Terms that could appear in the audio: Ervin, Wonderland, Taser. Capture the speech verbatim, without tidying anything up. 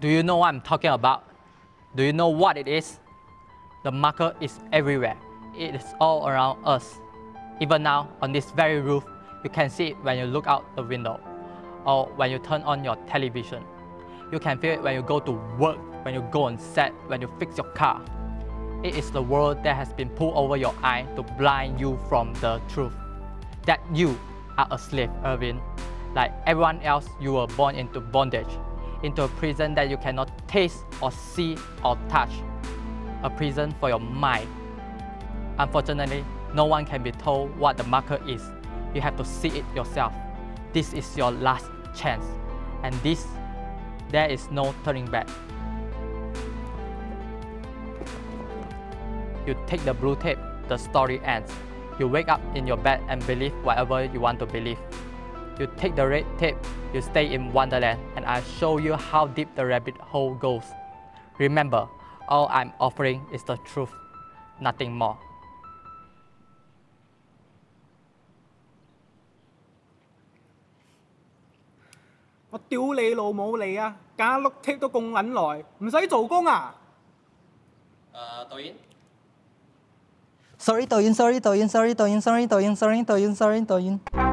Do you know what I'm talking about? Do you know what it is? The marker is everywhere. It is all around us. Even now, on this very roof, you can see it when you look out the window or when you turn on your television. You can feel it when you go to work, when you go on set, when you fix your car. It is the world that has been pulled over your eye to blind you from the truth. That you are a slave, Ervin. Like everyone else, you were born into bondage, into a prison that you cannot taste or see or touch. A prison for your mind. Unfortunately, no one can be told what the marker is. You have to see it yourself. This is your last chance. And this, there is no turning back. You take the blue tape, the story ends. You wake up in your bed and believe whatever you want to believe. You take the red tape, you stay in Wonderland, and I'll show you how deep the rabbit hole goes. Remember, all I'm offering is the truth, nothing more. What the hell, you idiot! How long did you take the red tape? You don't have to work? Uh, Ervin? Sorry, Ervin, sorry, Ervin, sorry, Ervin, sorry, Ervin, sorry, Ervin, sorry, Ervin.